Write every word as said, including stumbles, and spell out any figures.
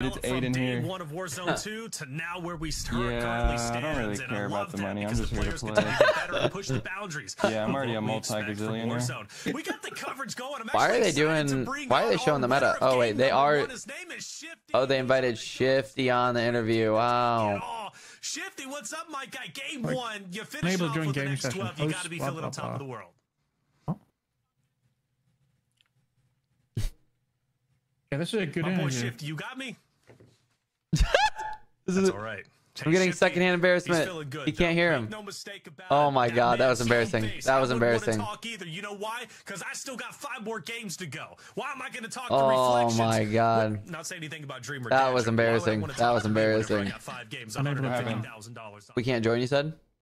It's Aydan here. One of Warzone two to now where we start yeah, stands, I don't really care about the money. I'm just here to play. And push the boundaries. Yeah, I'm already a multi-gazillionaire. We got the coverage going. Why are they doing? Why are they showing the meta? Oh wait, they are. Oh, they invited Shifty on the interview. Wow. Shifty, what's up, my guy? Game like, one. You finished off with the next twelve. You got to be feeling on top of the world. Yeah, this is a good my boy Shifty. You got me. This is all right. I'm getting secondhand embarrassment. Good, you can't hear him. No mistake about oh my god, that was embarrassing. That was embarrassing. You know why? Because I still got five more games to go. Why am I going to talk oh to reflections? Oh my god. Well, not say anything about Dreamer. That was embarrassing. That was embarrassing. I got five games. one hundred fifty thousand dollars. We can't join, you said?